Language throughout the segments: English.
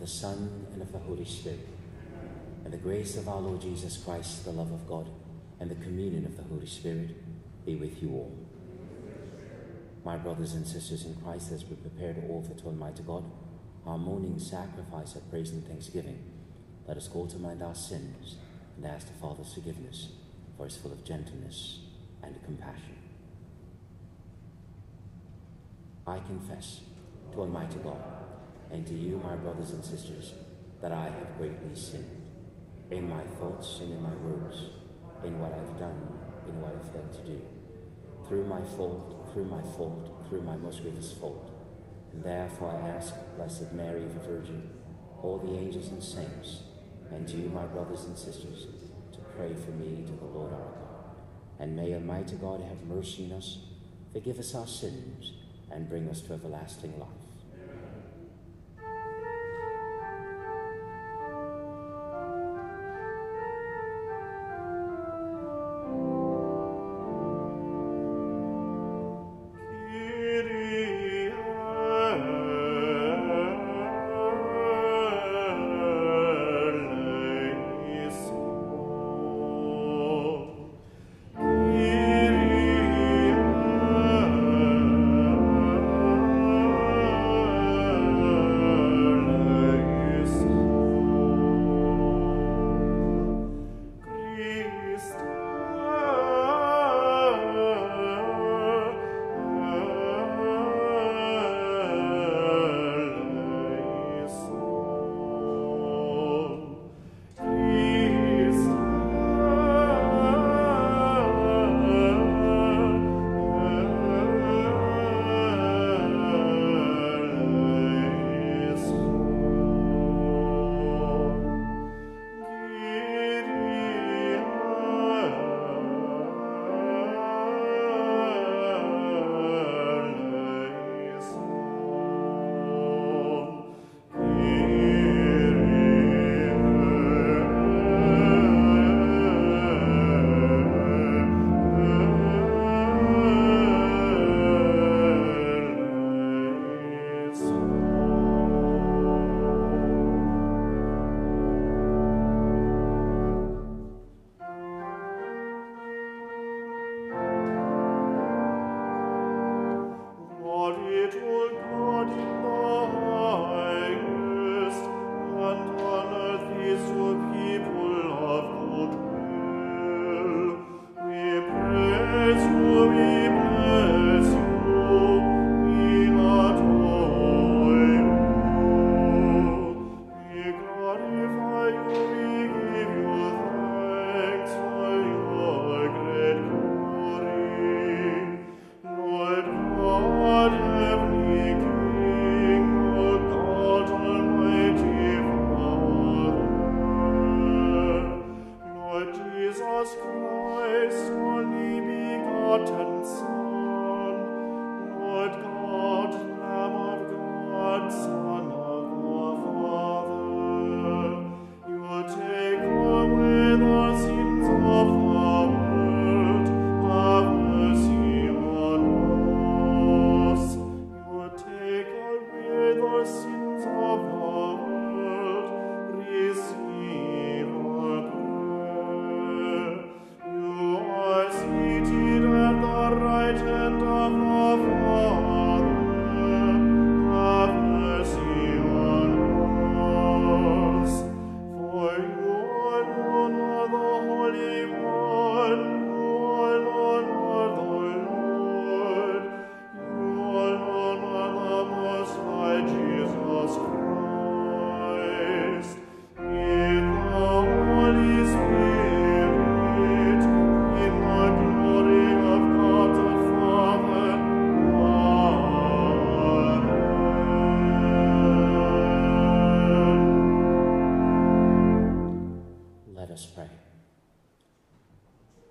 The Son, and of the Holy Spirit, and the grace of our Lord Jesus Christ, the love of God, and the communion of the Holy Spirit be with you all. My brothers and sisters in Christ, as we prepare to offer to Almighty God our morning sacrifice of praise and thanksgiving, let us call to mind our sins and ask the Father's forgiveness, for he is full of gentleness and compassion. I confess to Almighty God and to you, my brothers and sisters, that I have greatly sinned, in my thoughts and in my words, in what I've done, in what I've failed to do, through my most grievous fault. And therefore I ask, Blessed Mary, the Virgin, all the angels and saints, and you, my brothers and sisters, to pray for me to the Lord our God. And may Almighty God have mercy on us, forgive us our sins, and bring us to everlasting life.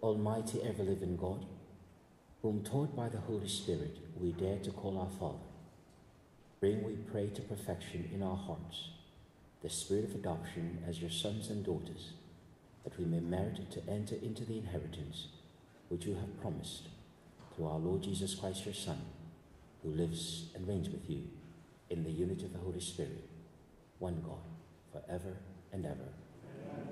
Almighty ever-living God, whom taught by the Holy Spirit we dare to call our Father, bring, we pray, to perfection in our hearts the spirit of adoption as your sons and daughters, that we may merit to enter into the inheritance which you have promised through our Lord Jesus Christ, your Son, who lives and reigns with you in the unity of the Holy Spirit, one God, forever and ever. Amen.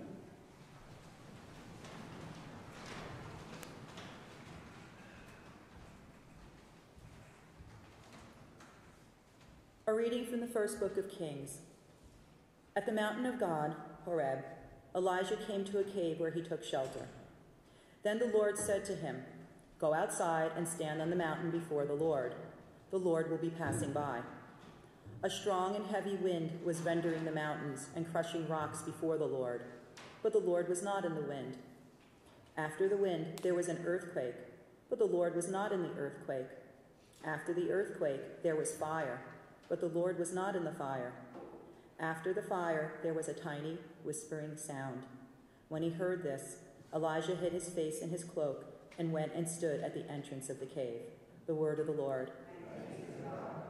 A reading from the first book of Kings. At the mountain of God, Horeb, Elijah came to a cave where he took shelter. Then the Lord said to him, "Go outside and stand on the mountain before the Lord. The Lord will be passing by." A strong and heavy wind was rending the mountains and crushing rocks before the Lord, but the Lord was not in the wind. After the wind, there was an earthquake, but the Lord was not in the earthquake. After the earthquake, there was fire, but the Lord was not in the fire. After the fire, there was a tiny, whispering sound. When he heard this, Elijah hid his face in his cloak and went and stood at the entrance of the cave. The word of the Lord. Thanks be to God.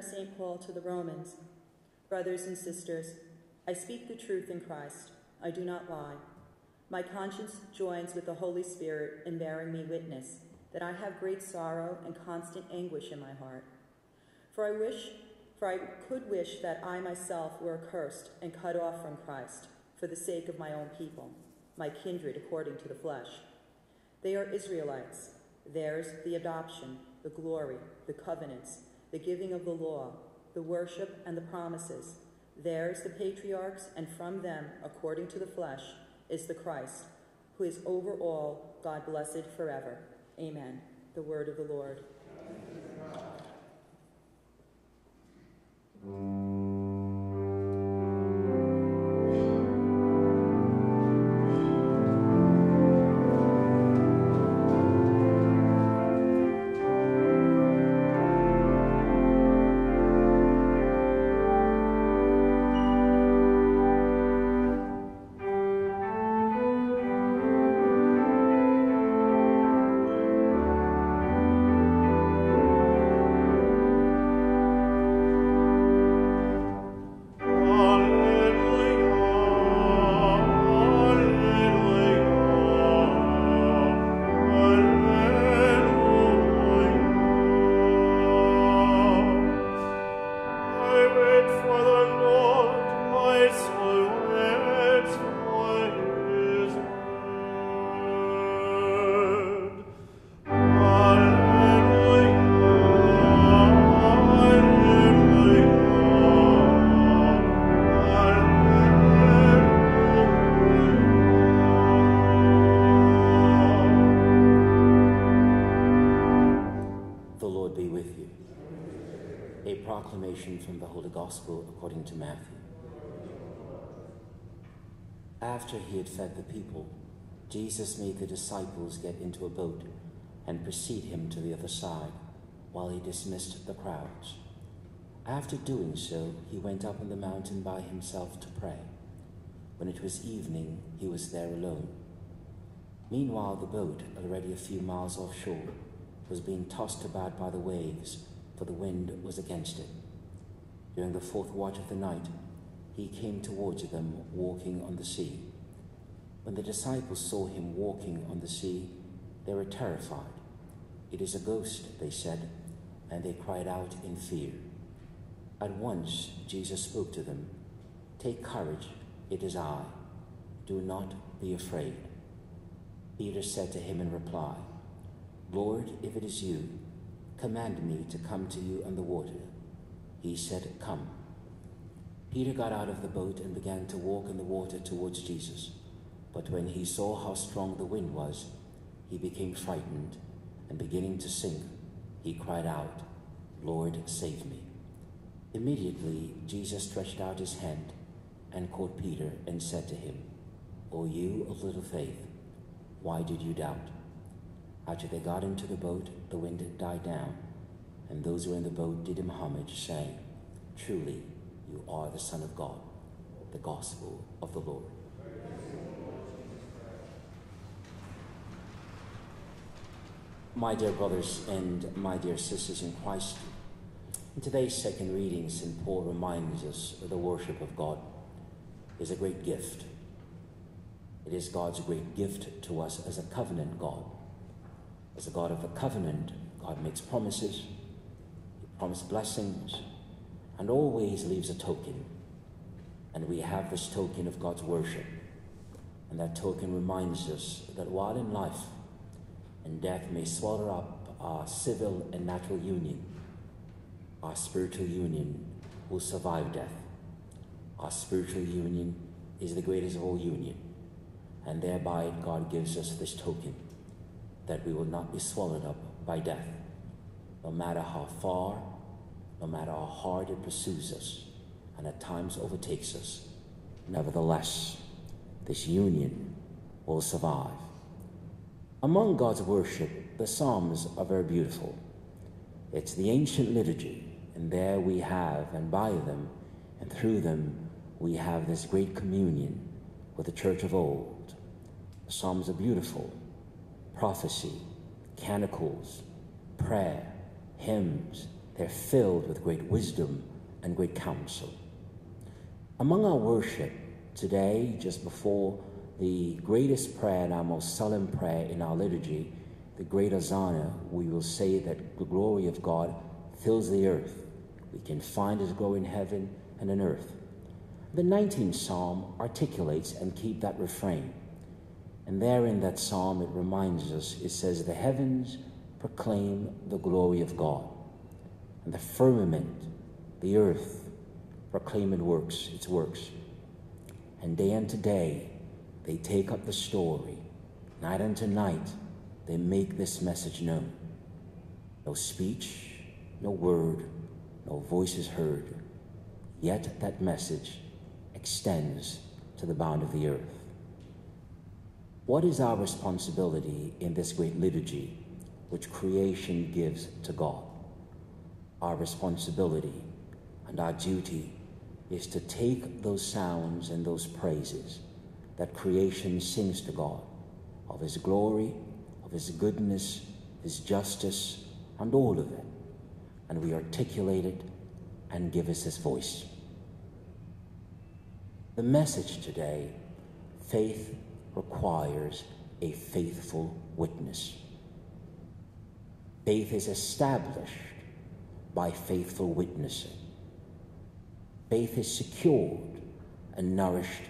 Saint Paul to the Romans. Brothers and sisters, I speak the truth in Christ. I do not lie. My conscience joins with the Holy Spirit in bearing me witness that I have great sorrow and constant anguish in my heart. For I could wish that I myself were accursed and cut off from Christ for the sake of my own people, my kindred according to the flesh. They are Israelites. Theirs the adoption, the glory, the covenants, the giving of the law, the worship, and the promises. Theirs the patriarchs, and from them, according to the flesh, is the Christ, who is over all, God blessed forever. Amen. The word of the Lord. A proclamation from the Holy Gospel according to Matthew. After he had fed the people, Jesus made the disciples get into a boat and precede him to the other side while he dismissed the crowds. After doing so, he went up on the mountain by himself to pray. When it was evening, he was there alone. Meanwhile, the boat, already a few miles offshore, was being tossed about by the waves, for the wind was against it. During the fourth watch of the night, he came towards them, walking on the sea. When the disciples saw him walking on the sea, they were terrified. "It is a ghost," they said, and they cried out in fear. At once Jesus spoke to them, "Take courage, it is I. Do not be afraid." Peter said to him in reply, "Lord, if it is you, command me to come to you on the water." He said, "Come." Peter got out of the boat and began to walk in the water towards Jesus. But when he saw how strong the wind was, he became frightened, and beginning to sink, he cried out, "Lord, save me." Immediately Jesus stretched out his hand and caught Peter and said to him, "O you of little faith, why did you doubt?" After they got into the boat, the wind died down, and those who were in the boat did him homage, saying, "Truly, you are the Son of God." The Gospel of the Lord. My dear brothers and my dear sisters in Christ, in today's second reading, Saint Paul reminds us that the worship of God is a great gift. It is God's great gift to us as a covenant God. As a God of the covenant, God makes promises, He promised blessings, and always leaves a token. And we have this token of God's worship. And that token reminds us that while in life and death may swallow up our civil and natural union, our spiritual union will survive death. Our spiritual union is the greatest of all union. And thereby God gives us this token, that we will not be swallowed up by death, no matter how far, no matter how hard it pursues us, and at times overtakes us. Nevertheless, this union will survive. Among God's worship, the Psalms are very beautiful. It's the ancient liturgy, and there we have, and by them, and through them, we have this great communion with the Church of old. The Psalms are beautiful. Prophecy, canticles, prayer, hymns, they're filled with great wisdom and great counsel. Among our worship today, just before the greatest prayer and our most solemn prayer in our liturgy, the great Azana, we will say that the glory of God fills the earth. We can find His glory in heaven and on earth. The 19th Psalm articulates and keeps that refrain. And there in that psalm, it reminds us, it says, "The heavens proclaim the glory of God, and the firmament, the earth, proclaim its works. And day unto day, they take up the story. Night unto night, they make this message known. No speech, no word, no voice is heard, yet that message extends to the bound of the earth." What is our responsibility in this great liturgy which creation gives to God? Our responsibility and our duty is to take those sounds and those praises that creation sings to God, of His glory, of His goodness, His justice, and all of it, and we articulate it and give us His voice. The message today, faith requires a faithful witness. Faith is established by faithful witnessing. Faith is secured and nourished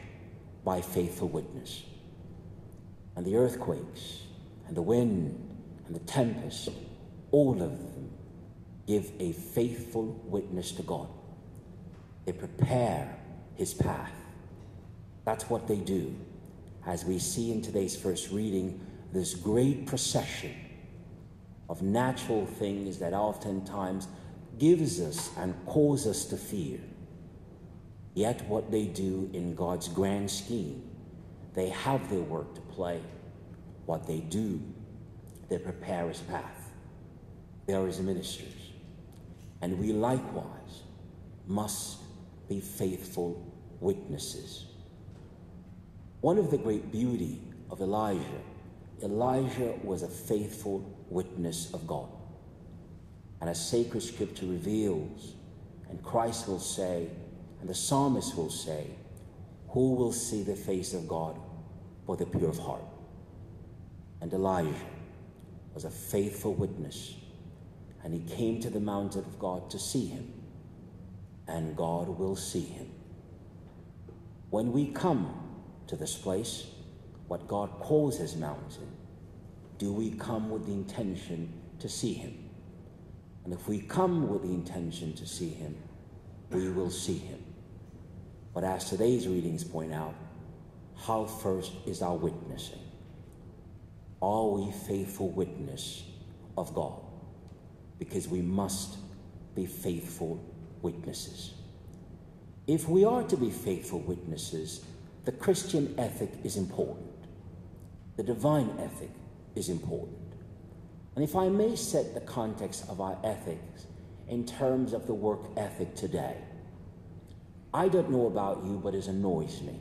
by faithful witness. And the earthquakes, and the wind, and the tempest, all of them give a faithful witness to God. They prepare His path. That's what they do. As we see in today's first reading, this great procession of natural things that oftentimes gives us and calls us to fear. Yet what they do in God's grand scheme, they have their work to play. What they do, they prepare his path. They are his ministers. And we likewise must be faithful witnesses. One of the great beauty of Elijah was a faithful witness of God. And as sacred scripture reveals, and Christ will say, and the psalmist will say, who will see the face of God for the pure of heart? And Elijah was a faithful witness, and he came to the mountain of God to see him, and God will see him. When we come to this place, what God calls his mountain, do we come with the intention to see him? And if we come with the intention to see him, we will see him. But as today's readings point out, how first is our witnessing? Are we faithful witness of God? Because we must be faithful witnesses. If we are to be faithful witnesses, the Christian ethic is important. The divine ethic is important. And if I may set the context of our ethics in terms of the work ethic today, I don't know about you, but it annoys me.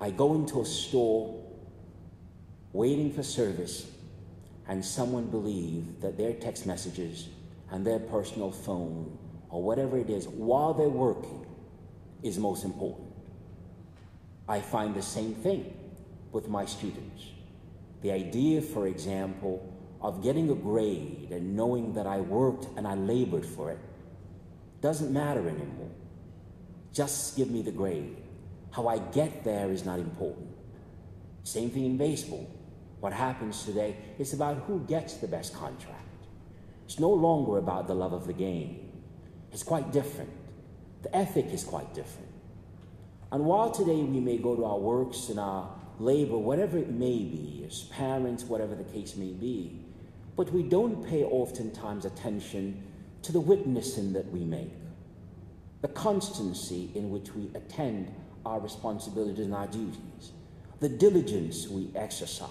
I go into a store waiting for service, and someone believes that their text messages and their personal phone or whatever it is while they're working is most important. I find the same thing with my students. The idea, for example, of getting a grade and knowing that I worked and I labored for it doesn't matter anymore. Just give me the grade. How I get there is not important. Same thing in baseball. What happens today is about who gets the best contract. It's no longer about the love of the game. It's quite different. The ethic is quite different. And while today we may go to our works and our labor, whatever it may be, as parents, whatever the case may be, but we don't pay oftentimes attention to the witnessing that we make, the constancy in which we attend our responsibilities and our duties, the diligence we exercise.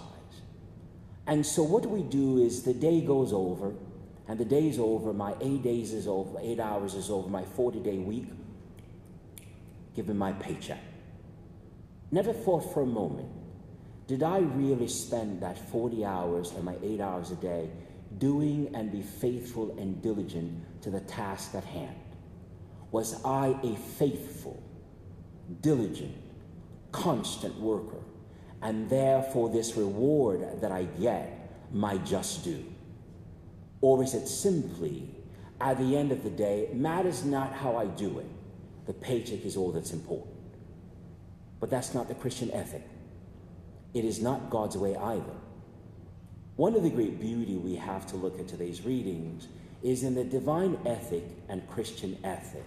And so what we do is the day goes over, and the day's over, my 8 days is over, 8 hours is over, my 40-day week, given my paycheck. Never thought for a moment, did I really spend that 40 hours and my 8 hours a day doing and be faithful and diligent to the task at hand? Was I a faithful, diligent, constant worker, and therefore this reward that I get, my just due? Or is it simply, at the end of the day, matters not how I do it, the paycheck is all that's important? But that's not the Christian ethic. It is not God's way either. One of the great beauty we have to look at today's readings is in the divine ethic and Christian ethic.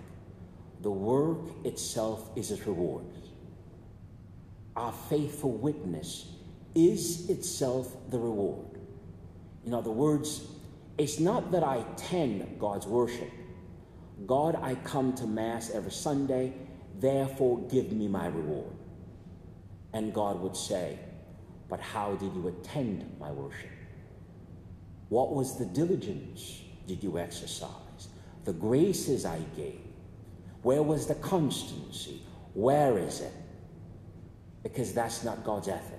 The work itself is its reward. Our faithful witness is itself the reward. In other words, it's not that I attend God's worship. God, I come to Mass every Sunday, therefore give me my reward. And God would say, but how did you attend my worship? What was the diligence did you exercise? The graces I gave? Where was the constancy? Where is it? Because that's not God's ethic.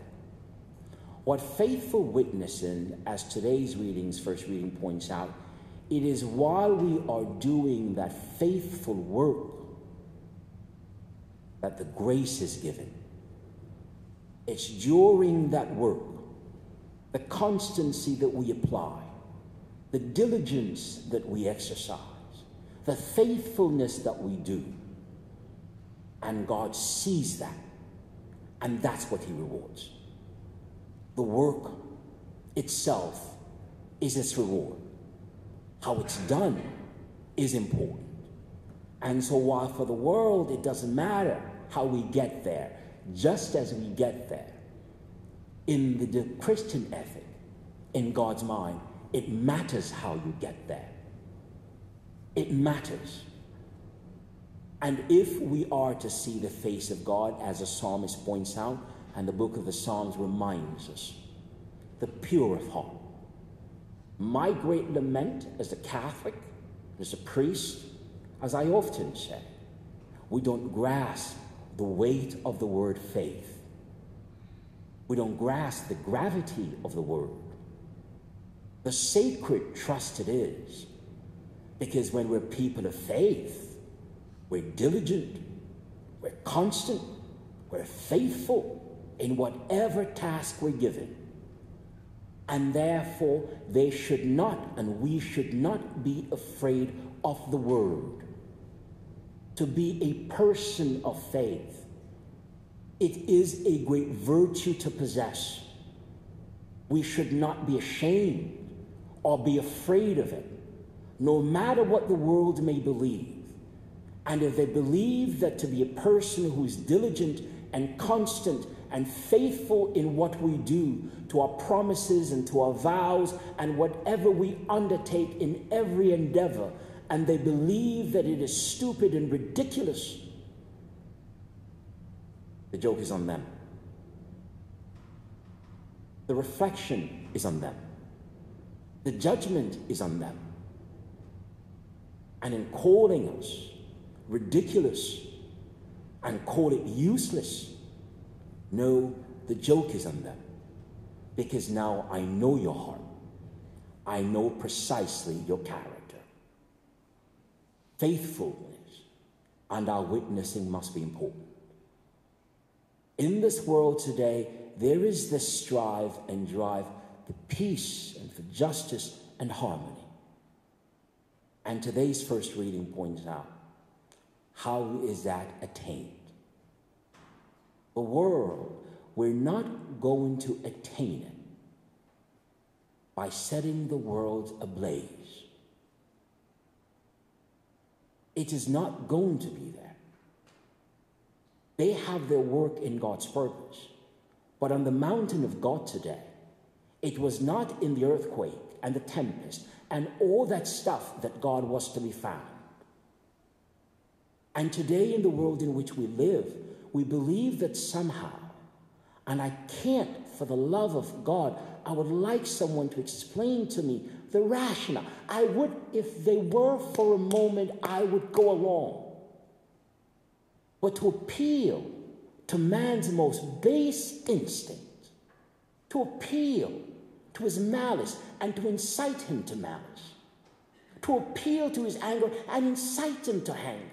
What faithful witnessing, as today's readings, first reading points out, it is while we are doing that faithful work that the grace is given. It's during that work, the constancy that we apply, the diligence that we exercise, the faithfulness that we do, and God sees that, and that's what he rewards. The work itself is its reward. How it's done is important. And so while for the world it doesn't matter how we get there, just as we get there, in the Christian ethic, in God's mind, it matters how you get there. It matters. And if we are to see the face of God, as the psalmist points out, and the book of the Psalms reminds us, the pure of heart. My great lament as a Catholic, as a priest, as I often say, we don't grasp the weight of the word faith. We don't grasp the gravity of the word. The sacred trust it is, because when we're people of faith, we're diligent, we're constant, we're faithful in whatever task we're given. And therefore, they should not, and we should not be afraid of the word. To be a person of faith, it is a great virtue to possess. We should not be ashamed or be afraid of it, no matter what the world may believe. And if they believe that to be a person who is diligent and constant and faithful in what we do, to our promises and to our vows and whatever we undertake in every endeavor, and they believe that it is stupid and ridiculous, the joke is on them. The reflection is on them. The judgment is on them. And in calling us ridiculous and call it useless, no, the joke is on them, because now I know your heart. I know precisely your character. Faithfulness and our witnessing must be important. In this world today, there is this strive and drive for peace and for justice and harmony. And today's first reading points out, how is that attained? The world, we're not going to attain it by setting the world ablaze. It is not going to be there. They have their work in God's purpose. But on the mountain of God today, it was not in the earthquake and the tempest and all that stuff that God was to be found. And today in the world in which we live, we believe that somehow, and I can't, for the love of God, I would like someone to explain to me the rationale. I would, if they were for a moment, I would go along. But to appeal to man's most base instinct, to appeal to his malice and to incite him to malice, to appeal to his anger and incite him to anger,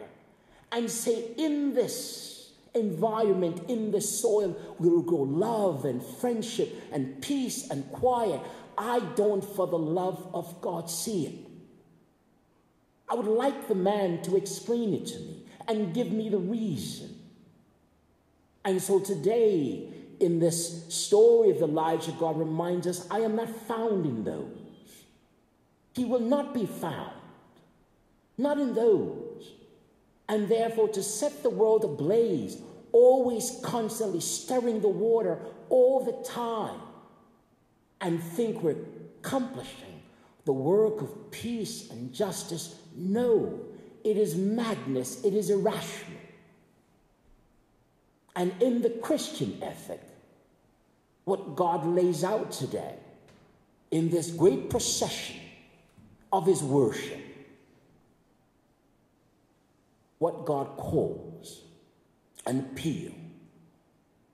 and say, in this environment, in the soil, we will grow love and friendship and peace and quiet. I don't, for the love of God, see it. I would like the man to explain it to me and give me the reason. And so today, in this story of Elijah, God reminds us, I am not found in those. He will not be found. Not in those. And therefore, to set the world ablaze, always constantly stirring the water all the time, and think we're accomplishing the work of peace and justice, no, it is madness, it is irrational. And in the Christian ethic, what God lays out today, in this great procession of his worship, what God calls an appeal,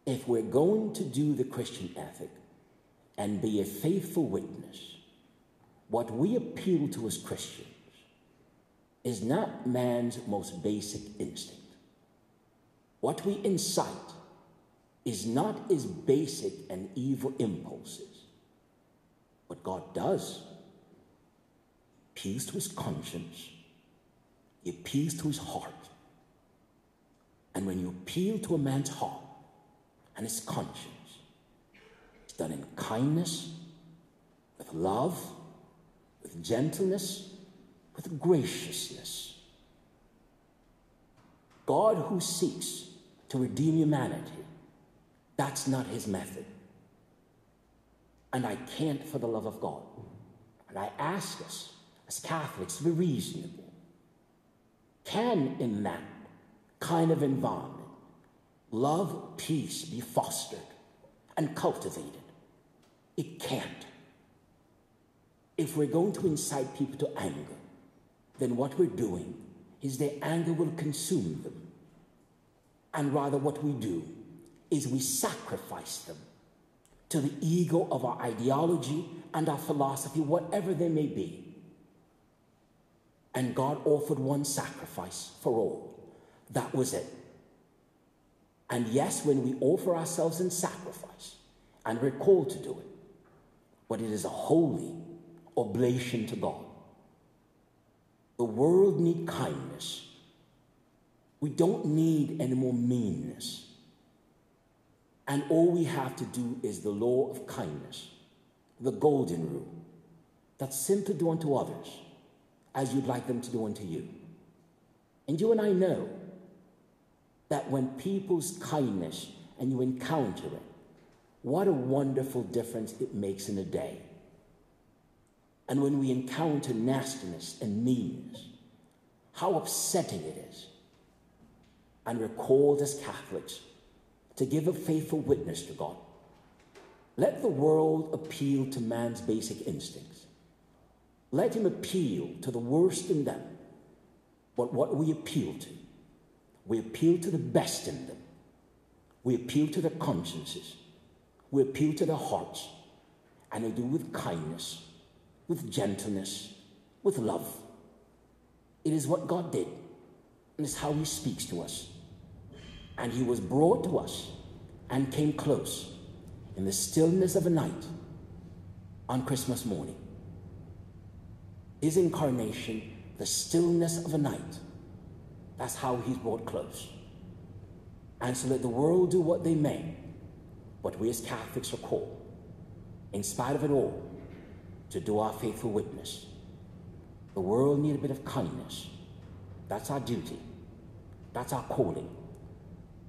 if we're going to do the Christian ethic and be a faithful witness, what we appeal to as Christians is not man's most basic instinct. What we incite is not his basic and evil impulses. What God does appeals to his conscience. He appeals to his heart. And when you appeal to a man's heart and his conscience, it's done in kindness, with love, with gentleness, with graciousness. God who seeks to redeem humanity, that's not his method. And I can't, for the love of God. And I ask us, as Catholics, to be reasonable. can, in that kind of environment, love, peace be fostered and cultivated? It can't. If we're going to incite people to anger, then what we're doing is their anger will consume them. And rather what we do is we sacrifice them to the ego of our ideology and our philosophy, whatever they may be. And God offered one sacrifice for all. That was it. And yes, when we offer ourselves in sacrifice, and we're called to do it, but it is a holy oblation to God. The world need kindness. We don't need any more meanness. And all we have to do is the law of kindness, the golden rule, that simply do unto others as you'd like them to do unto you. And you and I know that when people's kindness and you encounter it, what a wonderful difference it makes in a day. And when we encounter nastiness and meanness, how upsetting it is. And we're called as Catholics to give a faithful witness to God. Let the world appeal to man's basic instincts. Let him appeal to the worst in them. But what we appeal to the best in them. We appeal to their consciences. We appeal to their hearts. And we do with kindness, with gentleness, with love. It is what God did. And it's how he speaks to us. And he was brought to us and came close in the stillness of a night on Christmas morning. His incarnation, the stillness of a night, that's how he's brought close. And so let the world do what they may, but we as Catholics are called, in spite of it all, to do our faithful witness. The world needs a bit of kindness. That's our duty. That's our calling.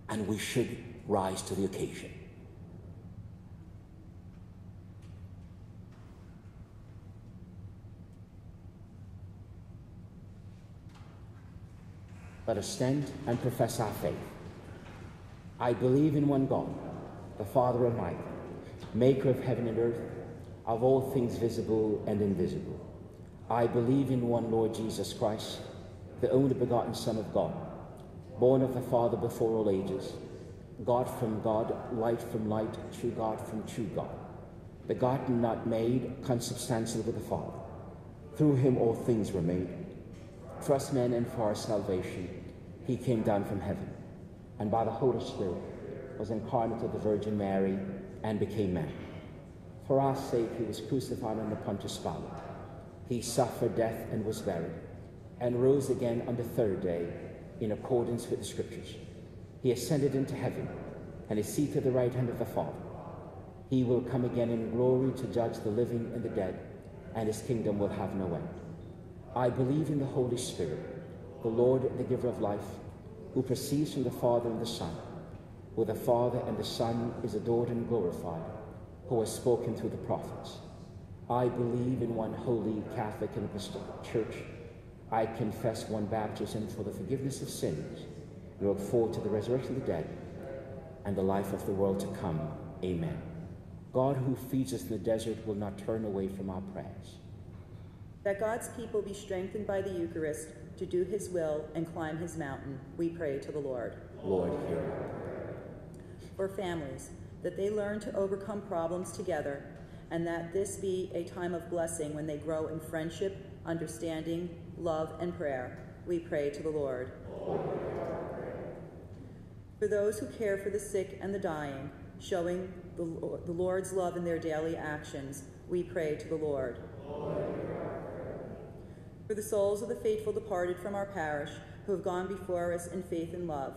And we should rise to the occasion. Let us stand and profess our faith. I believe in one God, the Father Almighty, maker of heaven and earth, of all things visible and invisible. I believe in one Lord Jesus Christ, the only begotten Son of God, born of the Father before all ages, God from God, light from light, true God from true God, begotten, not made, consubstantial with the Father. Through him all things were made. For us men and for our salvation, he came down from heaven, and by the Holy Spirit was incarnate of the Virgin Mary and became man. For our sake, he was crucified under Pontius Pilate. He suffered death and was buried, and rose again on the third day in accordance with the Scriptures. He ascended into heaven and is seated at the right hand of the Father. He will come again in glory to judge the living and the dead, and his kingdom will have no end. I believe in the Holy Spirit, the Lord, the giver of life, who proceeds from the Father and the Son, where the Father and the Son is adored and glorified, who has spoken through the prophets. I believe in one holy, Catholic, and Apostolic Church. I confess one baptism for the forgiveness of sins, and look forward to the resurrection of the dead and the life of the world to come. Amen. God, who feeds us in the desert, will not turn away from our prayers. That God's people be strengthened by the Eucharist to do his will and climb his mountain, we pray to the Lord. Lord, hear our prayer. For families, that they learn to overcome problems together, and that this be a time of blessing when they grow in friendship, understanding, love, and prayer, we pray to the Lord. Lord, hear our prayer. For those who care for the sick and the dying, showing the Lord's love in their daily actions, we pray to the Lord. Lord, for the souls of the faithful departed from our parish who have gone before us in faith and love.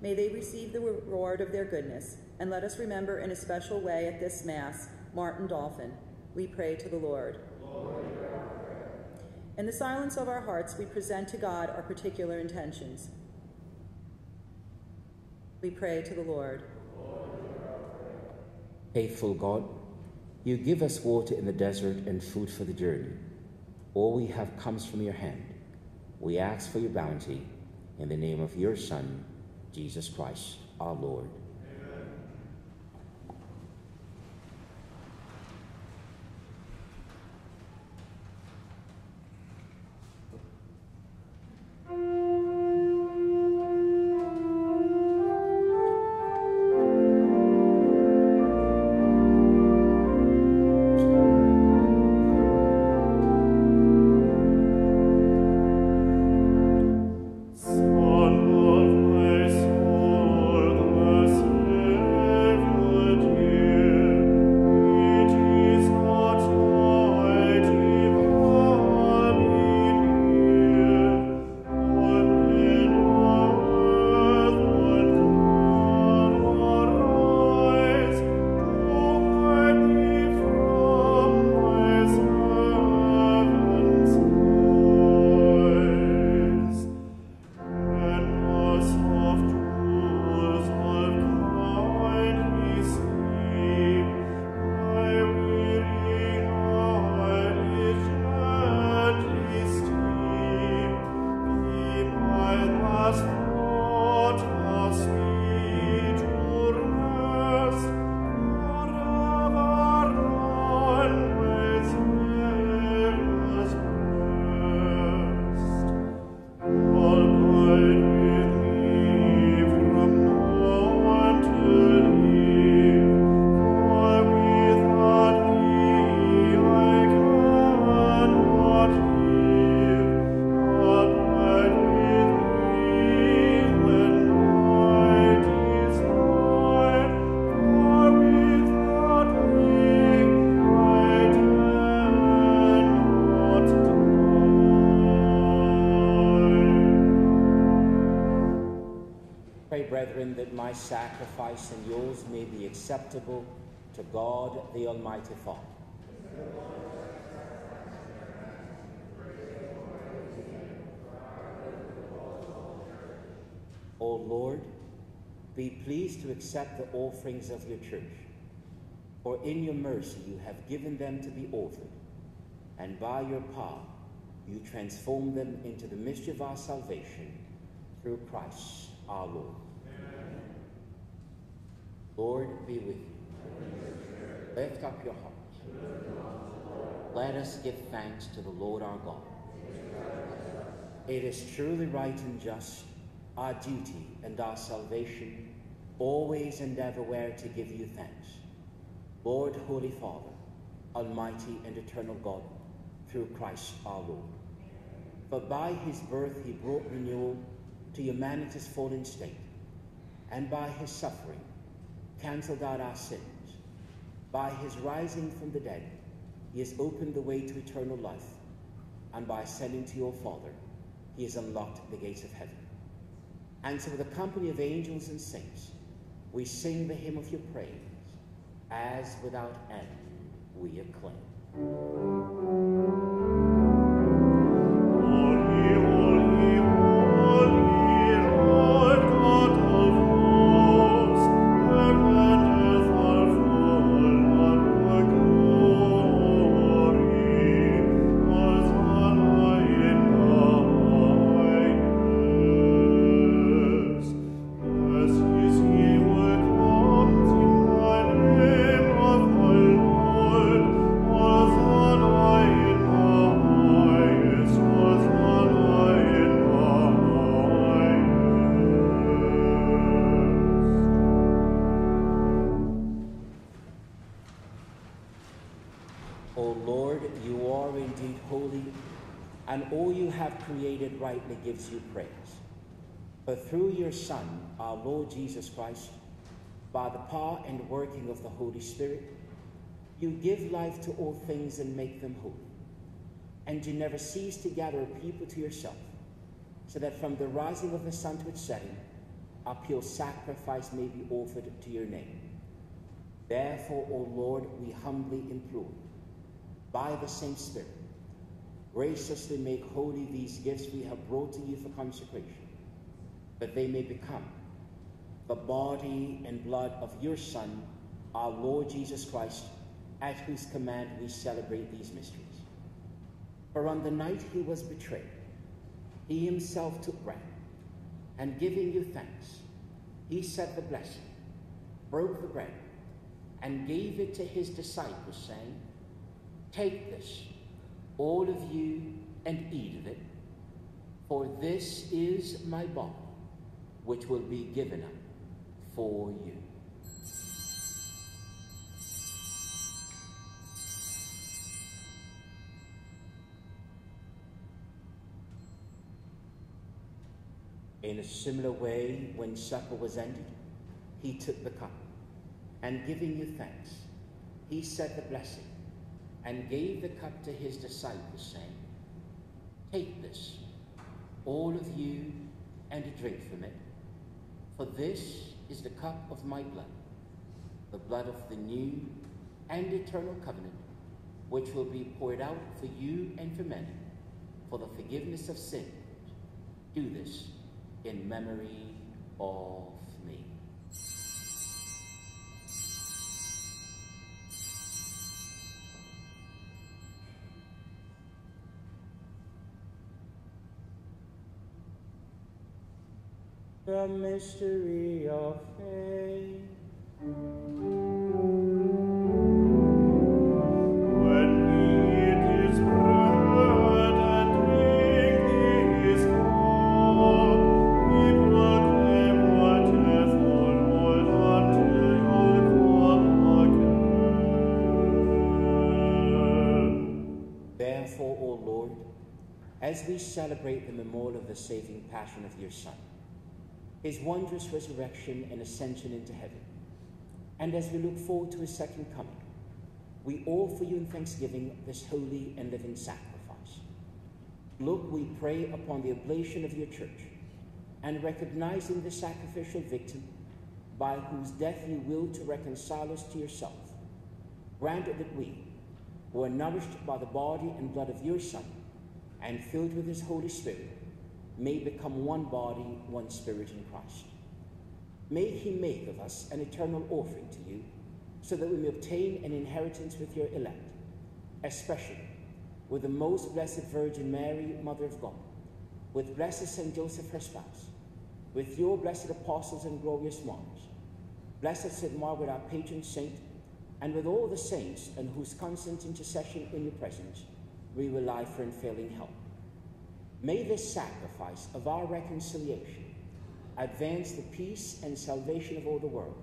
May they receive the reward of their goodness, and let us remember in a special way at this Mass, Martin Dolphin. We pray to the Lord. Lord, hear our prayer. In the silence of our hearts, we present to God our particular intentions. We pray to the Lord. Lord, hear our prayer. Faithful God, you give us water in the desert and food for the journey. All we have comes from your hand. We ask for your bounty in the name of your Son, Jesus Christ, our Lord. Brethren, that my sacrifice and yours may be acceptable to God, the Almighty Father. O Lord, be pleased to accept the offerings of your church, for in your mercy you have given them to be offered, and by your power you transform them into the mystery of our salvation through Christ our Lord. Lord, be with you. Lift up your hearts. Let us give thanks to the Lord our God. It is truly right and just, our duty and our salvation, always and everywhere to give you thanks. Lord, Holy Father, almighty and eternal God, through Christ our Lord. For by his birth he brought renewal to humanity's fallen state, and by his suffering cancelled out our sins. By his rising from the dead, he has opened the way to eternal life, and by ascending to your Father, he has unlocked the gates of heaven. And so with the company of angels and saints, we sing the hymn of your praise, as without end we acclaim. Gives you praise. But through your Son, our Lord Jesus Christ, by the power and working of the Holy Spirit, you give life to all things and make them holy. And you never cease to gather a people to yourself, so that from the rising of the sun to its setting, a pure sacrifice may be offered to your name. Therefore, O Lord, we humbly implore, by the same Spirit, graciously make holy these gifts we have brought to you for consecration, that they may become the body and blood of your Son, our Lord Jesus Christ, at whose command we celebrate these mysteries. For on the night he was betrayed, he himself took bread, and giving you thanks, he said the blessing, broke the bread, and gave it to his disciples, saying, "Take this, all of you, and eat of it, for this is my body, which will be given up for you." In a similar way, when supper was ended, he took the cup, and giving you thanks, he said the blessing, and gave the cup to his disciples, saying, "Take this, all of you, and drink from it, for this is the cup of my blood, the blood of the new and eternal covenant, which will be poured out for you and for many, for the forgiveness of sins. Do this in memory of me." The mystery of faith. As we celebrate the memorial of the saving passion of your Son, his wondrous resurrection and ascension into heaven, and as we look forward to his second coming, we offer you in thanksgiving this holy and living sacrifice. Look, we pray, upon the oblation of your church, and recognizing the sacrificial victim by whose death you willed to reconcile us to yourself, grant that we, who are nourished by the body and blood of your Son, and filled with his Holy Spirit, may become one body, one spirit in Christ. May he make of us an eternal offering to you, so that we may obtain an inheritance with your elect, especially with the most blessed Virgin Mary, Mother of God, with blessed Saint Joseph, her spouse, with your blessed apostles and glorious martyrs, blessed Saint Margaret, our patron saint, and with all the saints in whose constant intercession in your presence we rely for unfailing help. May this sacrifice of our reconciliation advance the peace and salvation of all the world.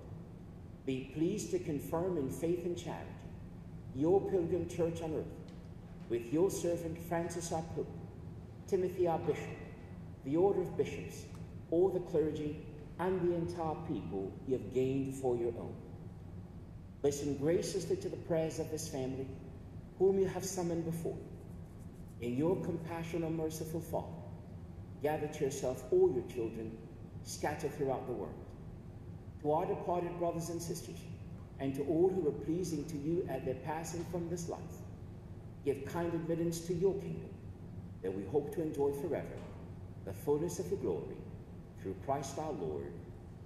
Be pleased to confirm in faith and charity your pilgrim church on earth, with your servant Francis our Pope, Timothy our Bishop, the order of bishops, all the clergy, and the entire people you have gained for your own. Listen graciously to the prayers of this family, whom you have summoned before. In your compassion, O merciful Father, gather to yourself all your children scattered throughout the world. To our departed brothers and sisters, and to all who were pleasing to you at their passing from this life, give kind admittance to your kingdom, that we hope to enjoy forever the fullness of your glory, through Christ our Lord,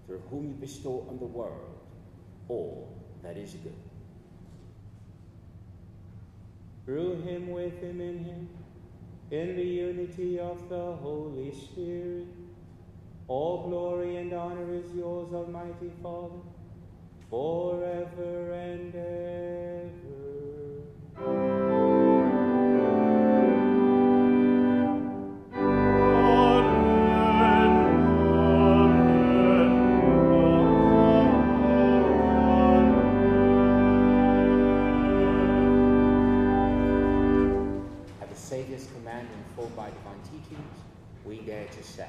through whom you bestow on the world all that is good. Through him, with him, in him, in the unity of the Holy Spirit, all glory and honor is yours, Almighty Father, forever and ever. We dare to say,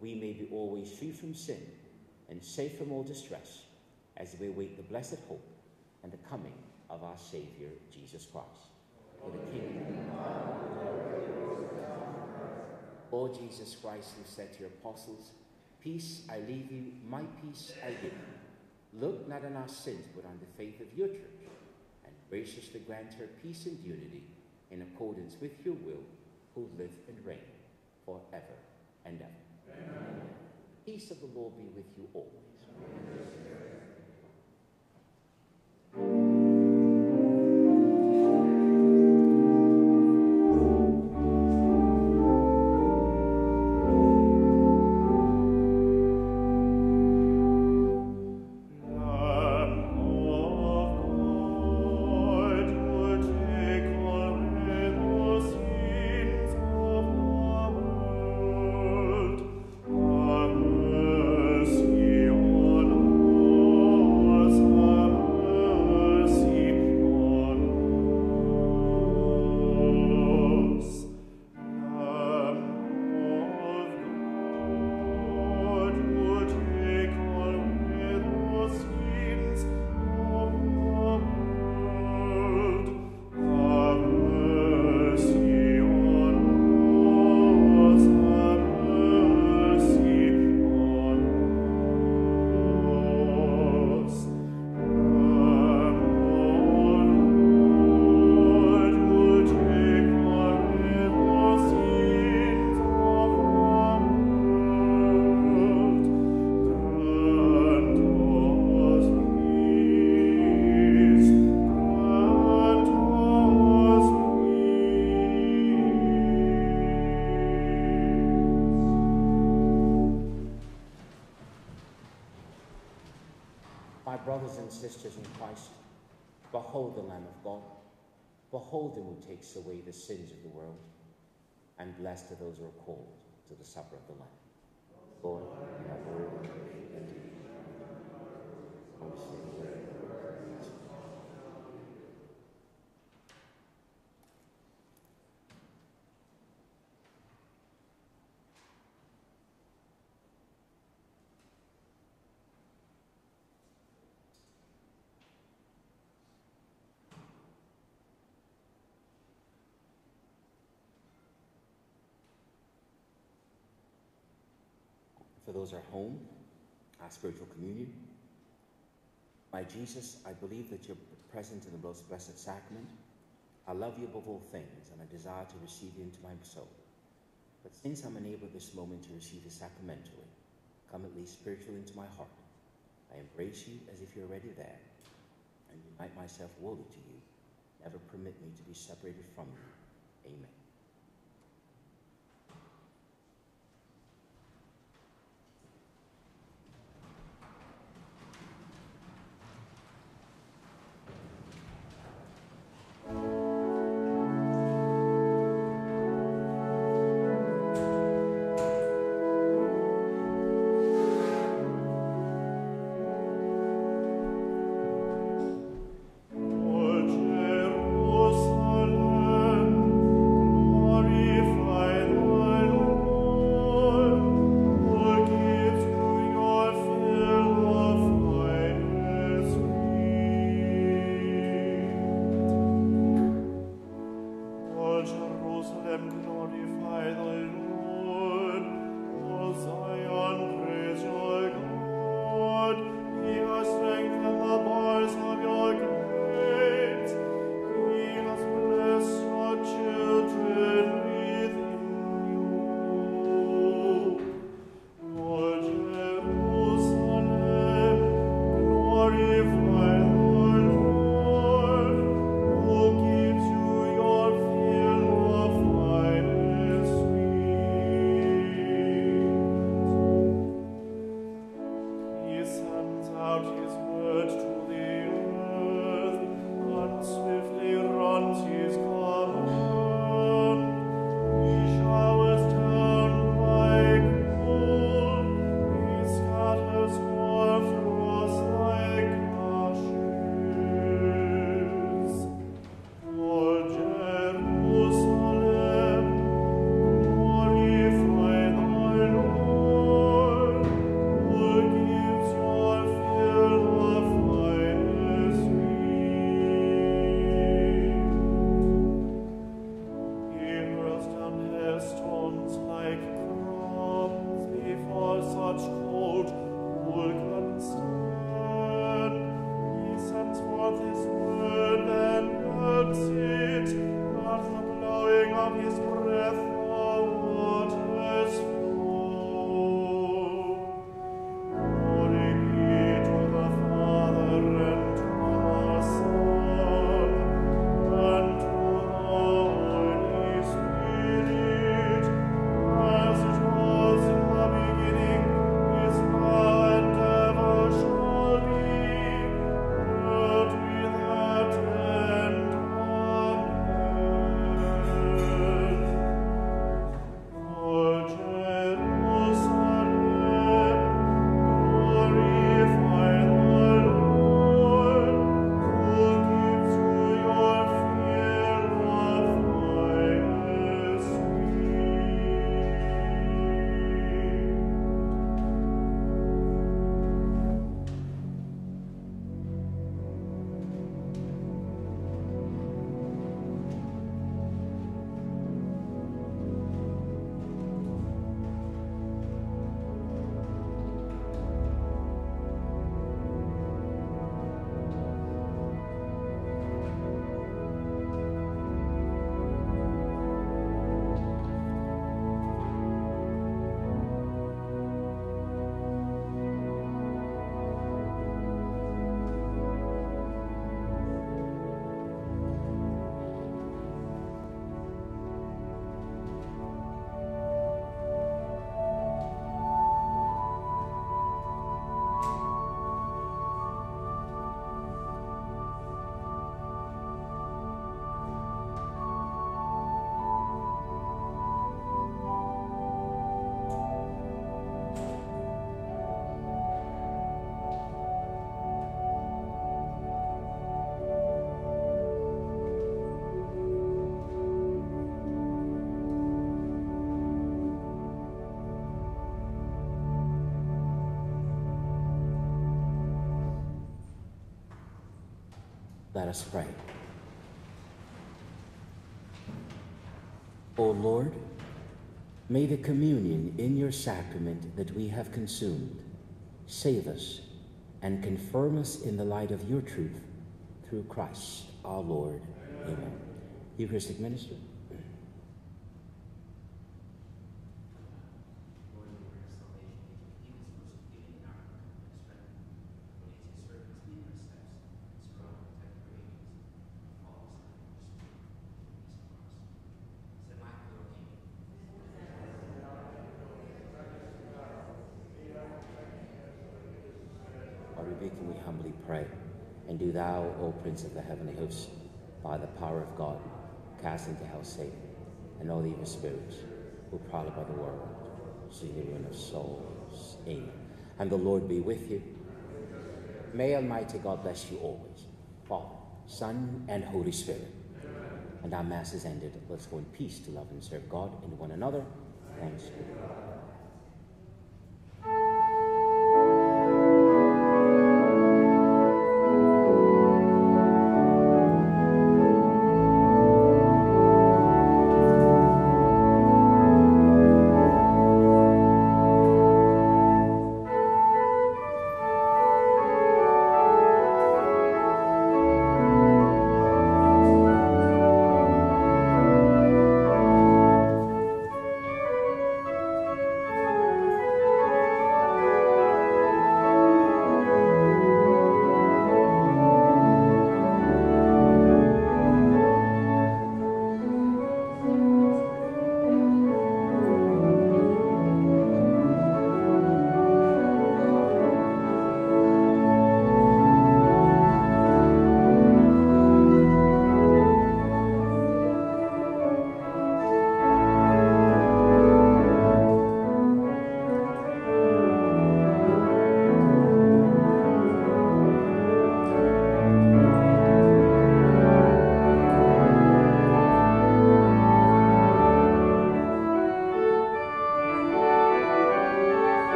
we may be always free from sin and safe from all distress, as we await the blessed hope and the coming of our Savior, Jesus Christ. For the kingdom, O Jesus Christ, who said to your apostles, peace I leave you, my peace I give you. Look not on our sins, but on the faith of your church, and graciously grant her peace and unity in accordance with your will, who live and reign forever and ever. Amen. Peace of the Lord be with you always. Amen. Brothers and sisters in Christ, behold the Lamb of God. Behold him who takes away the sins of the world. And blessed are those who are called to the supper of the Lamb. Lord, you have heard. For those at home, our spiritual communion. My Jesus, I believe that you're present in the most blessed sacrament. I love you above all things, and I desire to receive you into my soul. But since I'm unable at this moment to receive you sacramentally, come at least spiritually into my heart. I embrace you as if you're already there, and unite myself wholly to you. Never permit me to be separated from you. Amen. Let us pray. O Lord, may the communion in your sacrament that we have consumed save us and confirm us in the light of your truth through Christ our Lord. Amen. Eucharistic minister. Can we humbly pray? And do thou, O Prince of the heavenly host, by the power of God, cast into hell Satan and all the evil spirits who prowl about the world, see the ruin of souls. Amen. And the Lord be with you. May Almighty God bless you always, Father, Son, and Holy Spirit. Amen. And our Mass is ended. Let's go in peace to love and serve God and one another. Thanks be to God.